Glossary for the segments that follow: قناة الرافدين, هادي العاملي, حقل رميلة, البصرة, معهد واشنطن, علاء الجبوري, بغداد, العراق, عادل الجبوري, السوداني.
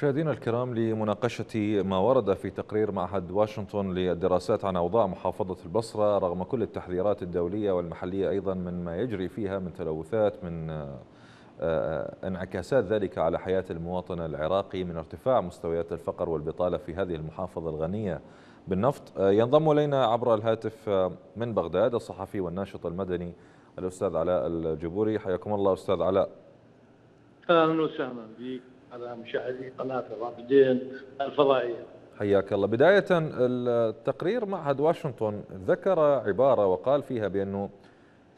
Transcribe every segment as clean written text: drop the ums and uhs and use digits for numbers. مشاهدينا الكرام، لمناقشة ما ورد في تقرير معهد واشنطن للدراسات عن أوضاع محافظة البصرة رغم كل التحذيرات الدولية والمحلية أيضا من ما يجري فيها من تلوثات، من انعكاسات ذلك على حياة المواطن العراقي، من ارتفاع مستويات الفقر والبطالة في هذه المحافظة الغنية بالنفط، ينضم إلينا عبر الهاتف من بغداد الصحفي والناشط المدني الأستاذ علاء الجبوري. حياكم الله أستاذ علاء. أهلا وسهلا بك على مشاهدي قناة الرافدين الفضائية. حياك الله. بداية، التقرير معهد واشنطن ذكر عبارة وقال فيها بأنه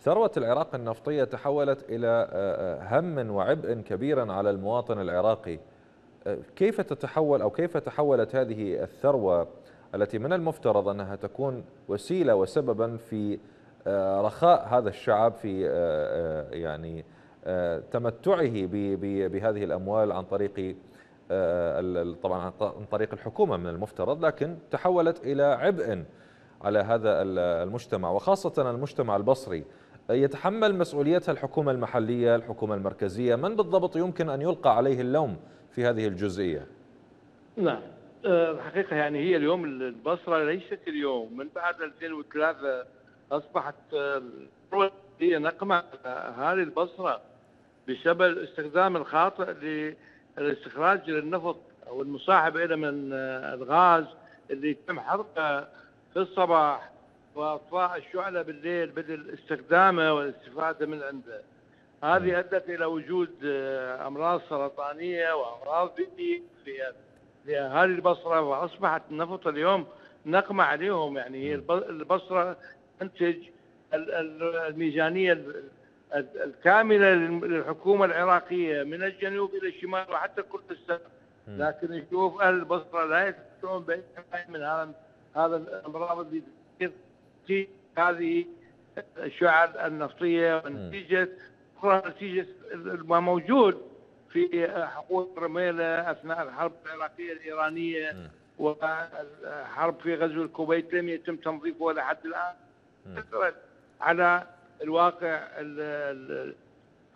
ثروة العراق النفطية تحولت إلى هم وعبء كبيرا على المواطن العراقي. كيف تتحول أو كيف تحولت هذه الثروة التي من المفترض أنها تكون وسيلة وسببا في رخاء هذا الشعب، في يعني تمتعه بهذه الأموال عن طريق طبعا عن طريق الحكومة من المفترض، لكن تحولت إلى عبء على هذا المجتمع وخاصة المجتمع البصري. يتحمل مسؤوليتها الحكومة المحلية، الحكومة المركزية، من بالضبط يمكن أن يلقى عليه اللوم في هذه الجزئية؟ نعم، الحقيقة يعني هي اليوم البصرة ليست اليوم، من بعد 2003 أصبحت هي نقمة أهالي البصرة بسبب الاستخدام الخاطئ للاستخراج للنفط أو المصاحب إلى من الغاز اللي تم حرقه في الصباح وإطفاء الشعلة بالليل بدل استخدامه والاستفادة من عنده. هذه أدت إلى وجود أمراض سرطانية وأمراض بيئية لأهالي البصرة، وأصبحت النفط اليوم نقمة عليهم. يعني البصرة تنتج الميزانية الكاملة للحكومة العراقية من الجنوب إلى الشمال وحتى كردستان، لكن نشوف أهل البصرة لا يستطيعون بأي حاجة من هذا الأمراض اللي تنتج هذه الشعب النفطية، ونتيجة أخرى نتيجة ما موجود في حقول رميلة أثناء الحرب العراقية الإيرانية والحرب في غزو الكويت لم يتم تنظيفه ولا حد الآن. على الواقع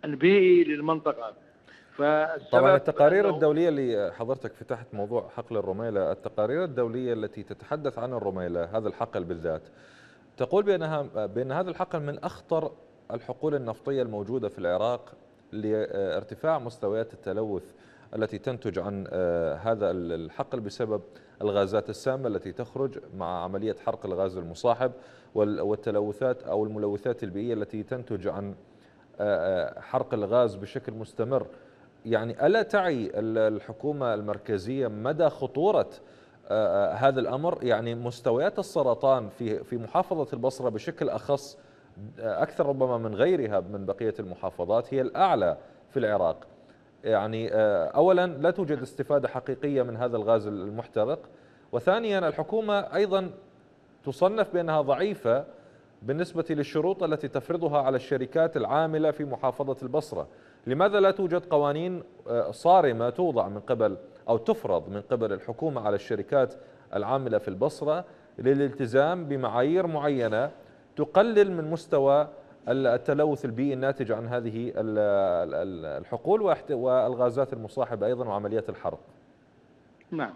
البيئي للمنطقة. طبعا التقارير الدولية اللي حضرتك فتحت موضوع حقل الرميلة، التقارير الدولية التي تتحدث عن الرميلة هذا الحقل بالذات تقول بأن هذا الحقل من أخطر الحقول النفطية الموجودة في العراق لارتفاع مستويات التلوث التي تنتج عن هذا الحقل بسبب الغازات السامة التي تخرج مع عملية حرق الغاز المصاحب، والتلوثات أو الملوثات البيئية التي تنتج عن حرق الغاز بشكل مستمر. يعني ألا تعي الحكومة المركزية مدى خطورة هذا الأمر؟ يعني مستويات السرطان في محافظة البصرة بشكل أخص أكثر ربما من غيرها من بقية المحافظات هي الأعلى في العراق. يعني أولا لا توجد استفادة حقيقية من هذا الغاز المحترق، وثانيا الحكومة أيضا تصنف بأنها ضعيفة بالنسبة للشروط التي تفرضها على الشركات العاملة في محافظة البصرة. لماذا لا توجد قوانين صارمة توضع من قبل أو تفرض من قبل الحكومة على الشركات العاملة في البصرة للالتزام بمعايير معينة تقلل من مستوى التلوث البيئي الناتج عن هذه الحقول والغازات المصاحبة أيضا وعمليات الحرق؟ نعم،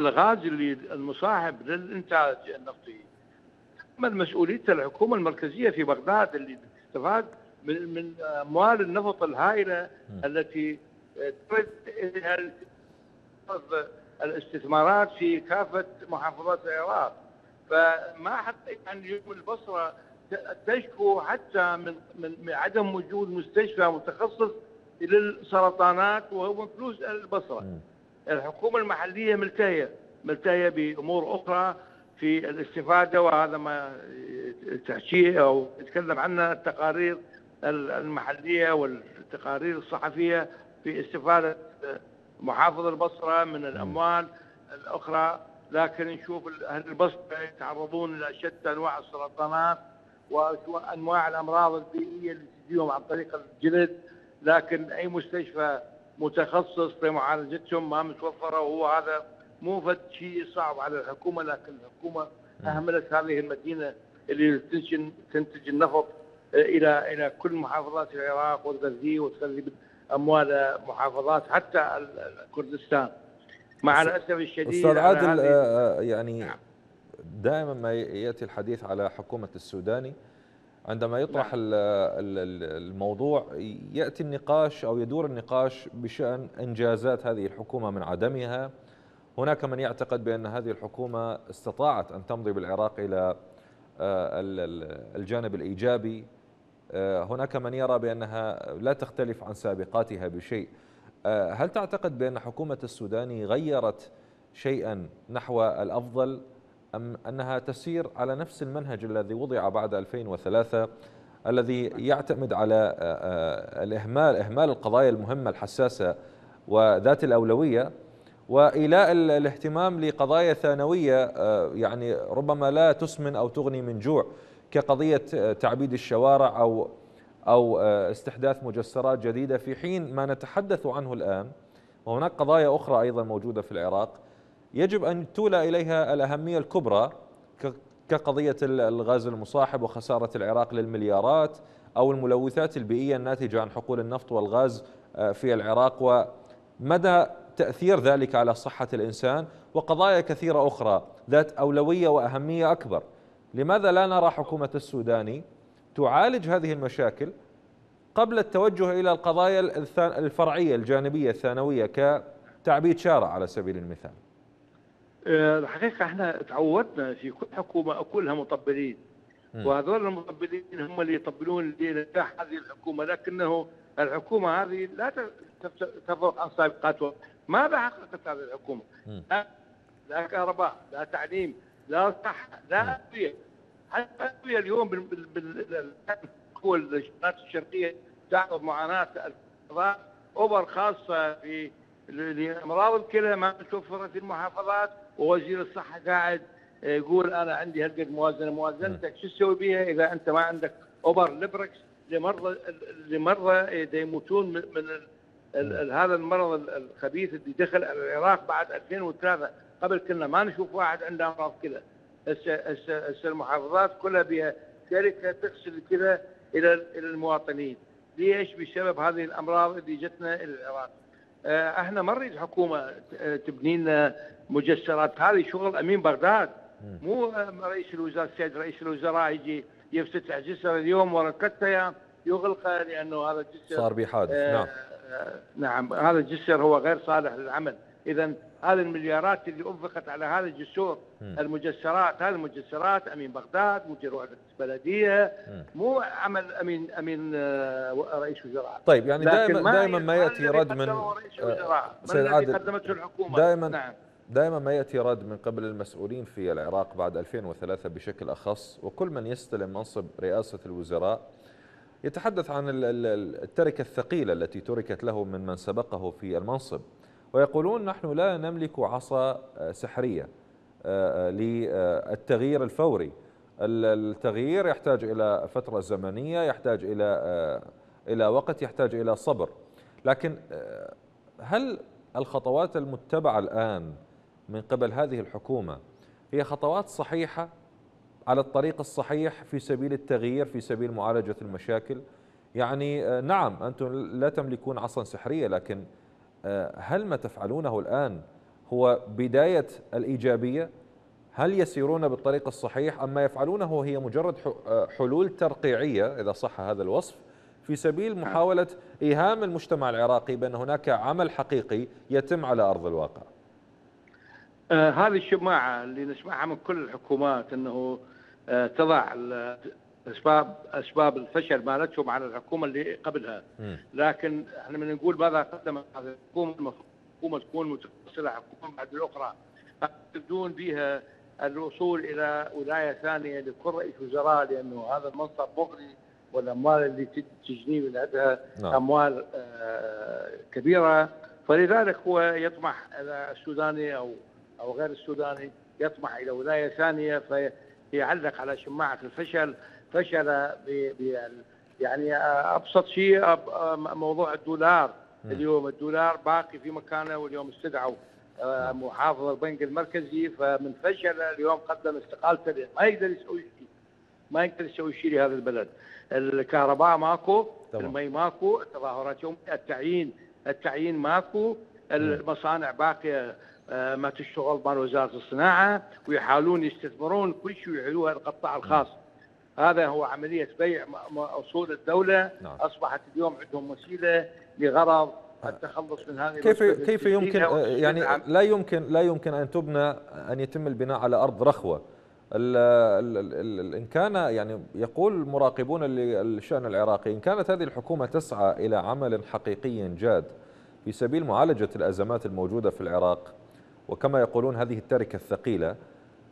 الغاز اللي المصاحب للإنتاج النفطي تحمل مسؤولية الحكومة المركزية في بغداد اللي تستفاد من أموال النفط الهائلة التي ترد إليها الاستثمارات في كافة محافظات العراق. فما حتى عن اليوم البصرة تشكو حتى من عدم وجود مستشفى متخصص للسرطانات وهو فلوس البصرة. الحكومة المحلية ملتهية بأمور أخرى في الاستفادة، وهذا ما تحكيه أو يتكلم عنه التقارير المحلية والتقارير الصحفية في استفادة محافظ البصرة من الأموال الأخرى، لكن نشوف أهل البصرة يتعرضون إلى شتى أنواع السرطانات وأنواع الأمراض البيئية اللي تجيهم عن طريق الجلد، لكن أي مستشفى متخصص في معالجتهم ما متوفرة، وهو هذا مو فد شيء صعب على الحكومة، لكن الحكومة أهملت هذه المدينة اللي تنتج النفط إلى كل محافظات العراق والغزي وتخلي اموال محافظات حتى كردستان. مع الاسف الشديد استاذ عادل، يعني نعم. دائما ما ياتي الحديث على حكومه السوداني، عندما يطرح نعم. الموضوع ياتي النقاش او يدور النقاش بشان انجازات هذه الحكومه من عدمها. هناك من يعتقد بان هذه الحكومه استطاعت ان تمضي بالعراق الى الجانب الايجابي، هناك من يرى بانها لا تختلف عن سابقاتها بشيء. هل تعتقد بان حكومه السوداني غيرت شيئا نحو الافضل ام انها تسير على نفس المنهج الذي وضع بعد 2003 الذي يعتمد على اهمال القضايا المهمه الحساسه وذات الاولويه وإيلاء الاهتمام لقضايا ثانوية يعني ربما لا تسمن أو تغني من جوع، كقضية تعبيد الشوارع أو استحداث مجسرات جديدة، في حين ما نتحدث عنه الآن وهناك قضايا أخرى أيضا موجودة في العراق يجب أن تولى إليها الأهمية الكبرى، كقضية الغاز المصاحب وخسارة العراق للمليارات، أو الملوثات البيئية الناتجة عن حقول النفط والغاز في العراق ومدى تأثير ذلك على صحة الإنسان، وقضايا كثيرة أخرى ذات أولوية وأهمية أكبر. لماذا لا نرى حكومة السوداني تعالج هذه المشاكل قبل التوجه إلى القضايا الفرعية الجانبية الثانوية كتعبيد شارع على سبيل المثال؟ الحقيقة احنا تعودنا في كل حكومة كلها مطبلين، وهذول المطبلين هم اللي يطبلون لنجاح هذه الحكومة، لكنه الحكومة هذه لا تفرق عن سابقاتها. ماذا حققت هذه الحكومة؟ لا كهرباء، لا تعليم، لا صحة، لا أدوية. حتى الأدوية اليوم بالقوى الشمالات الشرقية تعرض معاناة القضاء، أوبر خاصة لأمراض الكلى ما توفرت في المحافظات، ووزير الصحة قاعد يقول أنا عندي هالقد موازنة، موازنتك شو تسوي بيها إذا أنت ما عندك أوبر ليبركس لمرضى يموتون من هذا المرض الخبيث اللي دخل العراق بعد 2003. قبل كنا ما نشوف واحد عنده امراض كلى، هسه المحافظات كلها بها شركه تغسل الكلى الى المواطنين. ليش؟ بسبب هذه الامراض اللي جتنا الى العراق. احنا ما نريد حكومه تبني لنا مجسرات، هذه شغل امين بغداد، مو رئيس الوزراء. السيد رئيس الوزراء يجي يفتتح جسر اليوم وركبتها يغلقها لانه هذا الجسر صار به حادث. نعم نعم، هذا الجسر هو غير صالح للعمل. اذا هذه المليارات اللي انفقت على هذا الجسور المجسرات، هذه المجسرات امين بغداد، مدير وحده بلديه، مو عمل امين رئيس وزراء. طيب يعني دائما ما ياتي رد من سيد عادل، دائما نعم. دائما ما يأتي رد من قبل المسؤولين في العراق بعد 2003 بشكل أخص، وكل من يستلم منصب رئاسة الوزراء يتحدث عن التركة الثقيلة التي تركت له من سبقه في المنصب، ويقولون نحن لا نملك عصا سحرية للتغيير الفوري. التغيير يحتاج إلى فترة زمنية، يحتاج إلى وقت، يحتاج إلى صبر. لكن هل الخطوات المتبعة الآن من قبل هذه الحكومة هي خطوات صحيحة على الطريق الصحيح في سبيل التغيير، في سبيل معالجة المشاكل؟ يعني نعم أنتم لا تملكون عصا سحرية، لكن هل ما تفعلونه الآن هو بداية الإيجابية؟ هل يسيرون بالطريق الصحيح أم ما يفعلونه هي مجرد حلول ترقيعية إذا صح هذا الوصف، في سبيل محاولة إيهام المجتمع العراقي بأن هناك عمل حقيقي يتم على أرض الواقع؟ هذه الشماعة اللي نسمعها من كل الحكومات أنه تضع أسباب الفشل مالتهم على الحكومة اللي قبلها. لكن احنا من نقول ماذا قدمت هذه الحكومة، المفروض الحكومة تكون متصلة حكومة بعد الأخرى، تبدون بها الوصول إلى ولاية ثانية لكل رئيس وزراء، لأنه هذا المنصب مغري والأموال اللي تجني من عندها أموال كبيرة. فلذلك هو يطمح إلى السوداني أو غير السوداني يطمح إلى ولاية ثانية، فيعلق على شماعة الفشل. فشل يعني أبسط شيء موضوع الدولار. اليوم الدولار باقي في مكانه، واليوم استدعوا محافظ البنك المركزي، فمن فشل اليوم قدم استقالته، ما يقدر يسوي شيء. ما يقدر يسوي شيء لهذا البلد. الكهرباء ماكو، المي ماكو، التظاهرات يوم التعيين ماكو، المصانع باقيه ما تشتغل مال وزاره الصناعه، ويحاولون يستثمرون كل شيء ويعلوها القطاع الخاص. هذا هو عمليه بيع اصول الدوله. اصبحت اليوم عندهم وسيله لغرض التخلص من هذه. كيف يمكن يعني لا يمكن ان تبنى ان يتم البناء على ارض رخوه. إن كان يعني يقول مراقبون الشأن العراقي إن كانت هذه الحكومة تسعى إلى عمل حقيقي جاد في سبيل معالجة الأزمات الموجودة في العراق وكما يقولون هذه التركة الثقيلة،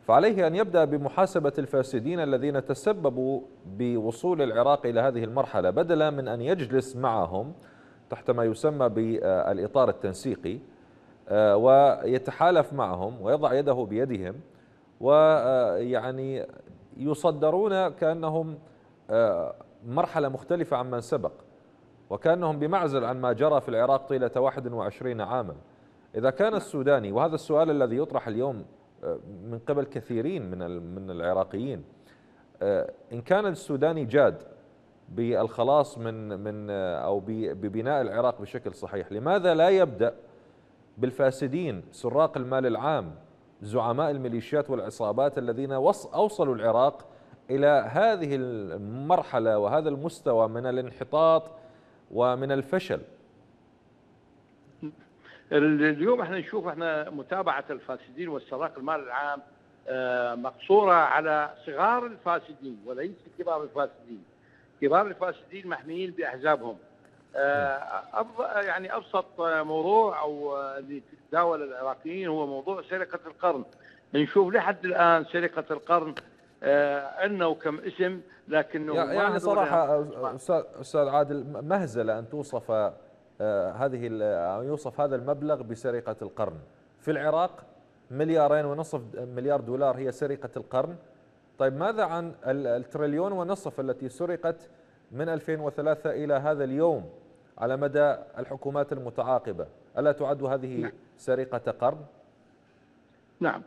فعليه أن يبدأ بمحاسبة الفاسدين الذين تسببوا بوصول العراق إلى هذه المرحلة، بدلا من أن يجلس معهم تحت ما يسمى بالإطار التنسيقي ويتحالف معهم ويضع يده بيدهم، ويعني يصدرون كأنهم مرحلة مختلفة عن من سبق، وكأنهم بمعزل عن ما جرى في العراق طيلة 21 عاما. إذا كان السوداني، وهذا السؤال الذي يطرح اليوم من قبل كثيرين من العراقيين، إن كان السوداني جاد بالخلاص من أو ببناء العراق بشكل صحيح، لماذا لا يبدأ بالفاسدين سراق المال العام، زعماء الميليشيات والعصابات الذين أوصلوا العراق إلى هذه المرحلة وهذا المستوى من الانحطاط ومن الفشل؟ اليوم احنا نشوف متابعة الفاسدين والسراق المال العام مقصورة على صغار الفاسدين وليس كبار الفاسدين. كبار الفاسدين محميين بأحزابهم. يعني أبسط موضوع أو اللي تداول العراقيين هو موضوع سرقة القرن. نشوف لحد الآن سرقة القرن عندنا وكم اسم، لكنه يعني صراحة أستاذ عادل مهزلة أن توصف هذه يوصف هذا المبلغ بسرقة القرن في العراق. 2.5 مليار دولار هي سرقة القرن. طيب ماذا عن 1.5 تريليون التي سرقت من 2003 إلى هذا اليوم على مدى الحكومات المتعاقبة؟ ألا تعد هذه سرقة قرن؟ نعم،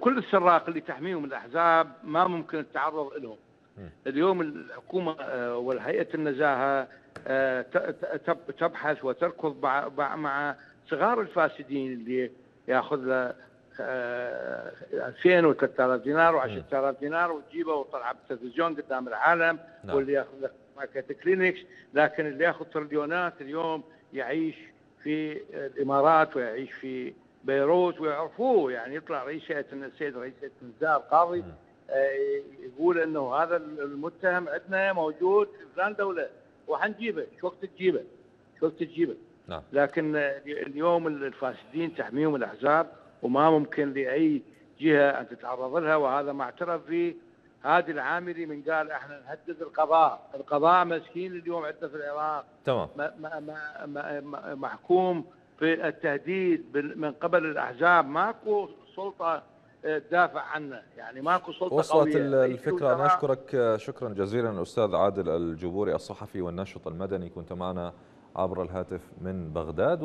كل السراق اللي تحميهم الأحزاب ما ممكن التعرض لهم. اليوم الحكومة والهيئة النزاهة تبحث وتركض مع صغار الفاسدين اللي ياخذ له 2000 و3000 دينار و10000 دينار وتجيبه وطلع بالتلفزيون قدام العالم، واللي ياخذ له كلينكس. لكن اللي ياخذ تريليونات اليوم يعيش في الامارات ويعيش في بيروت ويعرفوه. يعني يطلع رئيس هيئة النزاهة القاضي يقول انه هذا المتهم عندنا موجود في فلان دوله وحنجيبه، شو وقت تجيبه. نعم. لكن اليوم الفاسدين تحميهم الاحزاب وما ممكن لاي جهه ان تتعرض لها، وهذا ما اعترف فيه هادي العاملي من قال احنا نهدد القضاء مسكين اليوم عندنا في العراق. تمام. محكوم في التهديد من قبل الاحزاب، ماكو سلطه تدافع عنه، يعني ماكو سلطه قويه. وصلت الفكره. انا اشكرك شكرا جزيلا الاستاذ عادل الجبوري الصحفي والناشط المدني، كنت معنا عبر الهاتف من بغداد.